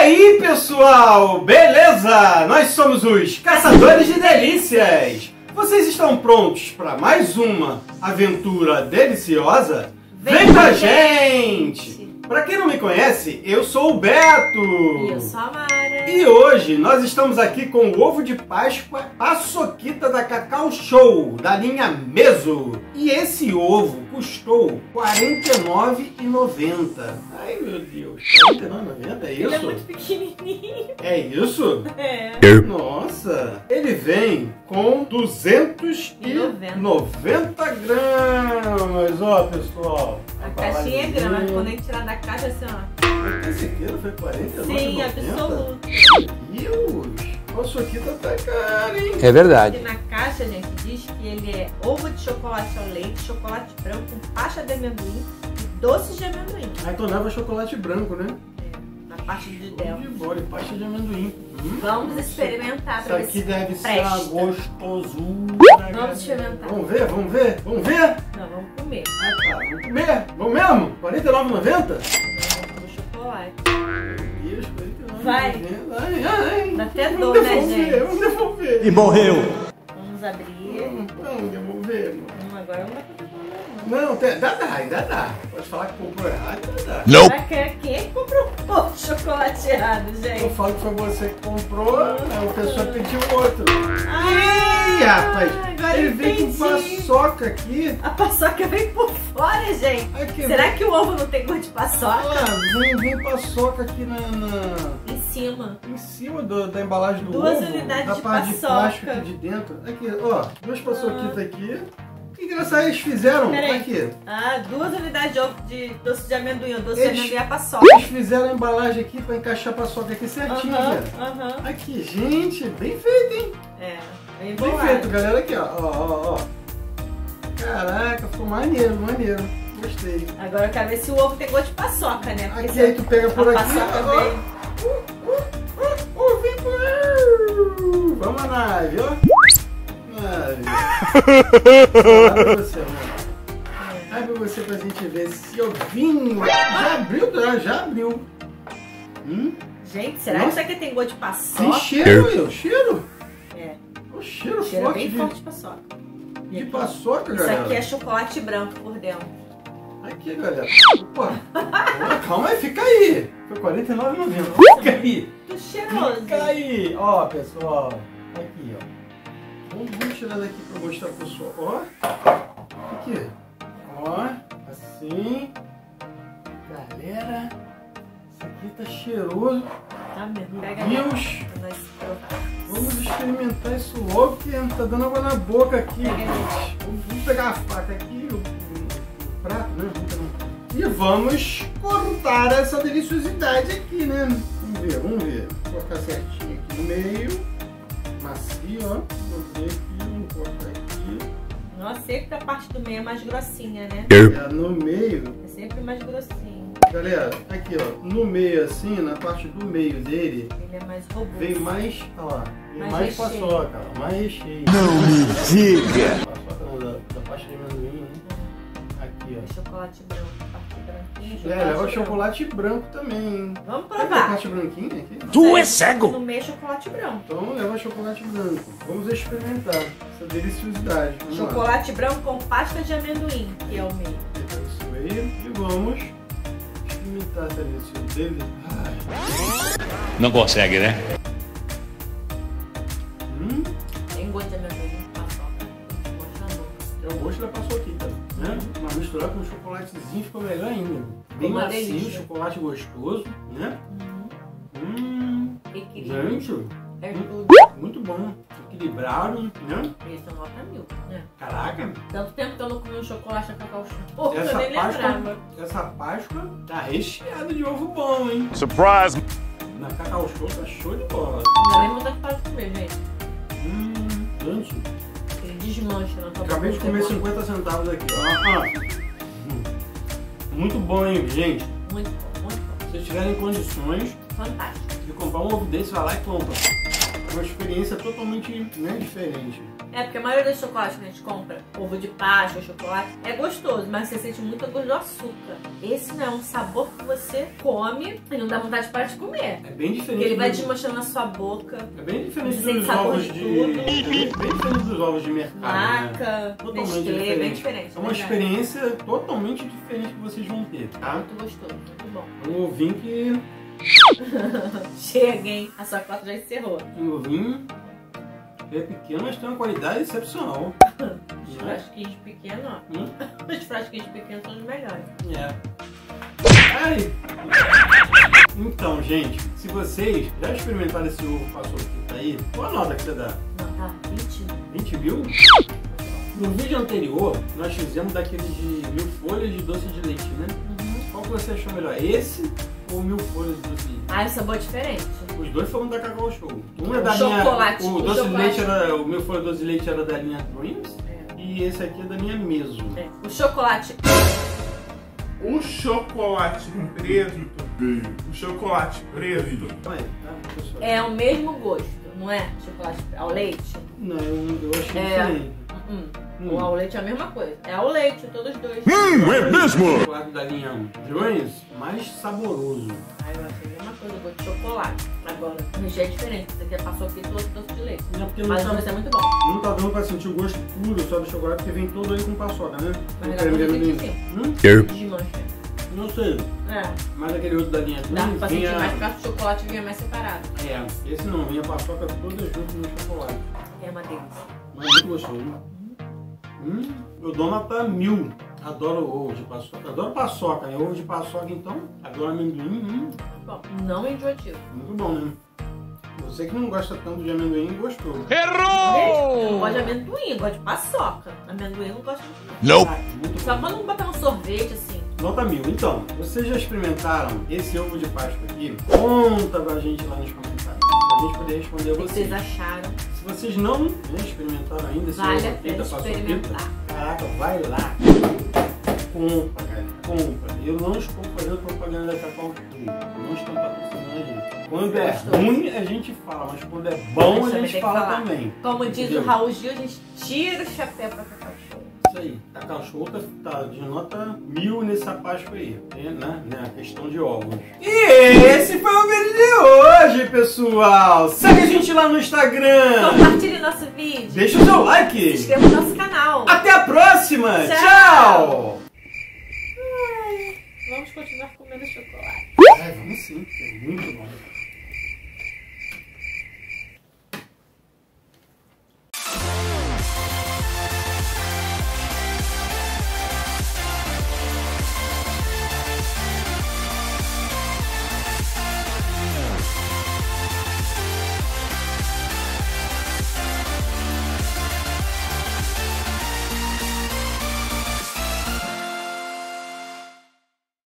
aí, pessoal? Beleza? Nós somos os Caçadores de Delícias. Vocês estão prontos para mais uma aventura deliciosa? Vem com a gente! Para quem não me conhece, eu sou o Beto. E eu sou a Mara. E hoje nós estamos aqui com o ovo de Páscoa Paçoquita da Cacau Show, da linha Mezzo. E esse ovo custou R$ 49,90. Ai, meu Deus. R$ 49,90? É isso? Ele é muito pequenininho. É isso? É. Nossa. Ele vem com 290 gramas. Ó, pessoal. A caixinha é grande, quando a gente tirar da caixa, assim, ó. Esse quilo foi 49,90? Sim, absoluto. Meu Deus. Paçoquita tá cara, hein? É verdade. Porque na caixa, gente, diz que ele é ovo de chocolate ao leite, chocolate branco, pasta de amendoim e doces de amendoim. Aí tu leva chocolate branco, né? É, na parte de dentro. De pasta de amendoim. Vamos experimentar pra ver se presta. Isso aqui deve ser gostosura. Vamos experimentar. Vamos ver, vamos ver, vamos ver? Não, vamos comer. Ah, tá, vamos comer. Vamos mesmo? R$49,90? Não, chocolate. Meu Deus, R$49,90. Vai. Ai, ai. Dá até dor, né, gente? Vamos devolver. E morreu. Vamos abrir. Vamos devolver. Agora não dá pra devolver, não. Não, dá. Pode falar que comprou errado, dá. Não. Quem comprou o chocolate errado, gente? Eu falo que foi você que comprou, aí a pessoa pediu outro. Ai, rapaz. Agora ele vem com paçoca aqui. A paçoca vem por fora, gente. Aqui, será que o ovo não tem gosto de paçoca? Ah, vem paçoca aqui na... Em cima da embalagem do ovo. 2 unidades da de parte paçoca. De plástico aqui de dentro. Aqui, ó. 2 paçoquitas aqui. Que engraçado eles fizeram aqui. Ah, 2 unidades de doce de amendoim. Doce de amendoim é paçoca. Eles fizeram a embalagem aqui pra encaixar a paçoca aqui certinho. Aqui, gente. Bem feito, hein? É. Bem feito, galera. Aqui, ó. Caraca, ficou maneiro, Gostei. Agora eu quero ver se o ovo tem gosto de paçoca, né? Porque aí tu pega por aqui. Vamos na nave, ó. Vai pra você pra gente ver esse ovinho. Já abriu, já abriu. Gente, será que isso aqui tem gosto de paçoca? Tem cheiro, aí, o cheiro. É. O cheiro forte. Bem forte de paçoca. De paçoca, galera. Isso aqui é chocolate branco por dentro. Aqui, galera. Opa. Calma aí, fica aí. Foi R$ 49,90. Fica aí. Que cheiroso. Fica aí. Ó, pessoal. Aqui, ó. Vamos tirar daqui pra mostrar pro pessoal. Ó. Aqui. Ó. Assim. Galera. Isso aqui tá cheiroso. Tá mesmo. Meu Deus. Vamos experimentar isso logo, que tá dando água na boca aqui. Vamos pegar a faca aqui, o prato, né? E vamos cortar essa deliciosidade aqui, né? Vamos ver. Vou cortar certinho aqui no meio. Macio, ó. Vamos cortar aqui. Nossa, sempre a parte do meio é mais grossinha, né? É, no meio. É sempre mais grossinho. Galera, aqui, ó. No meio, assim, na parte do meio dele. Ele é mais robusto. Vem mais, ó lá. Vem mais paçoca, ó. Mais recheio. Não me diga! Paçoca da parte de amendoim, né? Aqui, ó. Chocolate branco. Leva chocolate branco também. Vamos provar. Tem chocolate branquinho aqui? Tu é cego! No meio é chocolate branco. Então leva chocolate branco. Vamos experimentar essa deliciosidade. Vamos chocolate branco com pasta de amendoim, que é o meio. Isso aí. E vamos experimentar essa deliciosidade dele. Não consegue, né? Tem gosto de amendoim, paçoca. É o gosto da paçoquita, né? Mas misturar com chocolatezinho ficou melhor ainda. Bem macio, chocolate gostoso, né? Gente, é muito bom. Equilibrado, né? Esse é nota 1000, né? Caraca! Tanto tempo que eu não comi um chocolate com Cacau Show. Eu nem lembrava. Essa Páscoa tá recheada de ovo bom, hein? Surprise! Na Cacau Show tá show de bola. Não nem vontade de parar de comer, gente. Gente. Ele desmancha na tua boca. Acabei de comer 50 centavos aqui, ó. Muito bom, hein, gente? Muito bom, muito bom. Se vocês tiverem condições de comprar um ovo desse, vai lá e compra. uma experiência totalmente, né, diferente. É, porque a maioria dos chocolates que a gente compra, ovo de Páscoa, chocolate, é gostoso, mas você sente muita gosto do açúcar. Esse não é um sabor que você come e não dá vontade para te comer. É bem diferente. Ele vai desmanchando na sua boca. É bem diferente dos ovos de... bem diferente dos ovos de mercado. Marca, né? Nestlé, bem diferente. É uma experiência totalmente diferente que vocês vão ter, tá? Muito gostoso, muito bom. Um ovinho que... Chega, hein? A sua foto já encerrou. Um ovinho... É pequeno, mas tem uma qualidade excepcional. Os frasquinhos pequenos, ó. Os frasquinhos pequenos são os melhores. É. Ai! Então, gente, se vocês já experimentaram esse ovo paçoquita aí, qual a nota que você dá? Nota 20. 20 mil? No vídeo anterior, nós fizemos daquele de 1000 folhas de doce de leite, né? Qual que você achou melhor? Esse ou 1000 folhas de doce de leite? Ah, o sabor é diferente. Os dois foram da Cacau Show. Um é da chocolate, minha... O doce de leite era... O meu folha doce de leite era da linha Dreams. É. E esse aqui é da minha Mezzo. É. O chocolate... O chocolate preto. O chocolate preto. É o mesmo gosto, não é? Chocolate ao leite? Não, eu achei diferente. O ao leite é a mesma coisa. É ao leite, todos os dois. É mesmo! O chocolate da linha Dreams, mais saboroso. Ah, eu achei a mesma coisa, eu gosto de chocolate. Agora, o recheio é diferente. Isso aqui é paçoquita e outro doce de leite. Mas não, isso é muito bom. Não tá dando pra sentir o gosto puro só do chocolate, porque vem todo aí com paçoca, né? Mas aquele não sei. É. Mas aquele outro da linha Dreams... Dá pra sentir mais, porque o chocolate vinha mais separado. É, esse não. Vinha paçoca todas juntas no chocolate. É uma delícia. Mas muito gostoso. Eu dou nota 1000. Adoro ovo de paçoca. Adoro paçoca, né? Ovo de paçoca, então. Adoro amendoim. Bom, não é enjoativo. Muito bom, né? Você que não gosta tanto de amendoim, gostou. Errou! Eu não gosto de amendoim, eu gosto de paçoca. Amendoim eu não gosto de... Não! Só quando eu botar um sorvete, assim. Nota 1000. Então, vocês já experimentaram esse ovo de Páscoa aqui? Conta pra gente lá nos comentários, pra gente poder responder a vocês. O que vocês acharam? Se vocês não experimentaram ainda, se vale a pena experimentar. Caraca, vai lá. Compra, cara. Compra. Eu não estou fazendo propaganda da Cacau Show. Não estou patrocinando a gente. Quando é ruim, a gente fala, mas quando é bom, a gente fala também. Como diz o Raul Gil, a gente tira o chapéu pra Cacau Show. Isso aí. Cacau Show tá de nota 1000 nessa Páscoa aí, né? Questão de ovos. E esse foi o vídeo de hoje, pessoal. Segue a gente lá no Instagram. Compartilhe nosso vídeo. Deixa o seu like. Se inscreva no nosso canal. Até a próxima. Tchau. Vamos continuar comendo chocolate. Ai, vamos sim, é muito bom.